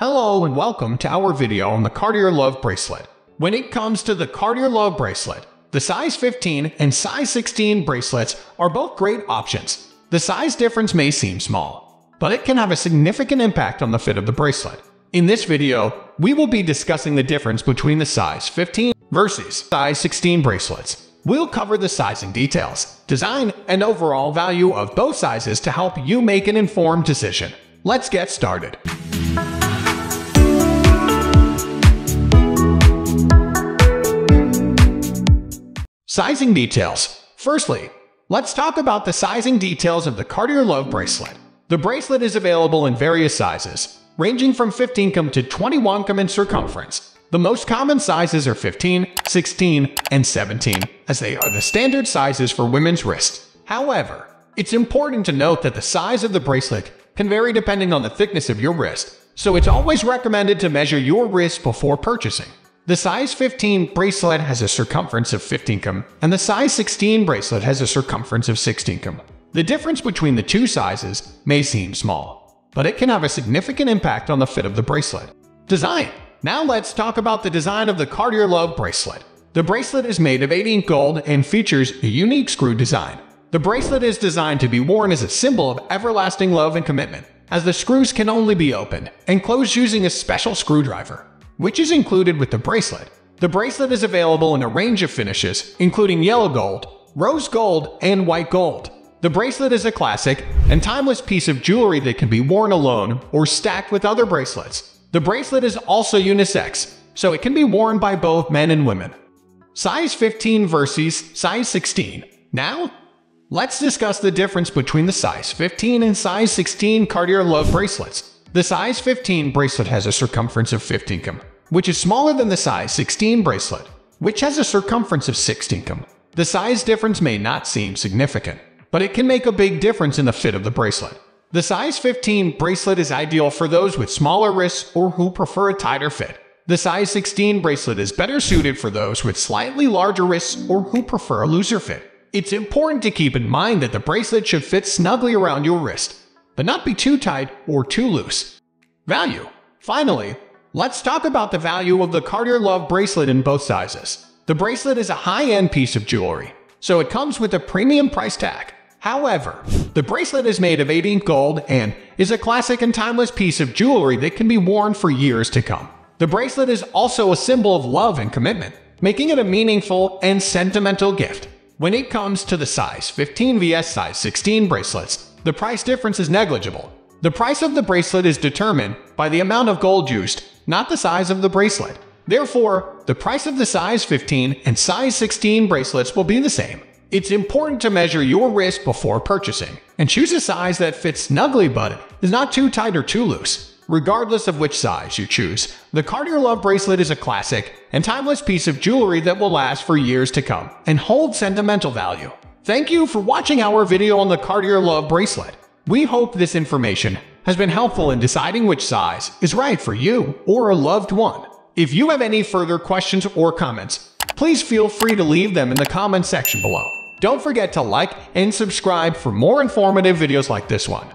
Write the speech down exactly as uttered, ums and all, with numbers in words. Hello and welcome to our video on the Cartier Love Bracelet. When it comes to the Cartier Love Bracelet, the size fifteen and size sixteen bracelets are both great options. The size difference may seem small, but it can have a significant impact on the fit of the bracelet. In this video, we will be discussing the difference between the size fifteen versus size sixteen bracelets. We'll cover the sizing details, design, and overall value of both sizes to help you make an informed decision. Let's get started. Sizing details. Firstly, let's talk about the sizing details of the Cartier Love Bracelet. The bracelet is available in various sizes, ranging from fifteen gram to twenty-one gram in circumference. The most common sizes are fifteen, sixteen, and seventeen, as they are the standard sizes for women's wrists. However, it's important to note that the size of the bracelet can vary depending on the thickness of your wrist, so it's always recommended to measure your wrist before purchasing. The size fifteen bracelet has a circumference of fifteen gram, and the size sixteen bracelet has a circumference of sixteen gram. The difference between the two sizes may seem small, but it can have a significant impact on the fit of the bracelet. Design. Now let's talk about the design of the Cartier Love Bracelet. The bracelet is made of eight inch gold and features a unique screw design. The bracelet is designed to be worn as a symbol of everlasting love and commitment, as the screws can only be opened and closed using a special screwdriver, which is included with the bracelet. The bracelet is available in a range of finishes, including yellow gold, rose gold, and white gold. The bracelet is a classic and timeless piece of jewelry that can be worn alone or stacked with other bracelets. The bracelet is also unisex, so it can be worn by both men and women. Size fifteen versus size sixteen. Now, let's discuss the difference between the size fifteen and size sixteen Cartier Love Bracelets. The size fifteen bracelet has a circumference of fifteen gram, which is smaller than the size sixteen bracelet, which has a circumference of sixteen gram. The size difference may not seem significant, but it can make a big difference in the fit of the bracelet. The size fifteen bracelet is ideal for those with smaller wrists or who prefer a tighter fit. The size sixteen bracelet is better suited for those with slightly larger wrists or who prefer a looser fit. It's important to keep in mind that the bracelet should fit snugly around your wrist, but not be too tight or too loose. Value. Finally, let's talk about the value of the Cartier Love Bracelet in both sizes. The bracelet is a high-end piece of jewelry, so it comes with a premium price tag. However, the bracelet is made of eight inch gold and is a classic and timeless piece of jewelry that can be worn for years to come. The bracelet is also a symbol of love and commitment, making it a meaningful and sentimental gift. When it comes to the size fifteen versus size sixteen bracelets, the price difference is negligible. The price of the bracelet is determined by the amount of gold used, not the size of the bracelet. Therefore, the price of the size fifteen and size sixteen bracelets will be the same. It's important to measure your wrist before purchasing and choose a size that fits snugly but is not too tight or too loose. Regardless of which size you choose, the Cartier Love Bracelet is a classic and timeless piece of jewelry that will last for years to come and hold sentimental value. Thank you for watching our video on the Cartier Love Bracelet. We hope this information has been helpful in deciding which size is right for you or a loved one. If you have any further questions or comments, please feel free to leave them in the comment section below. Don't forget to like and subscribe for more informative videos like this one.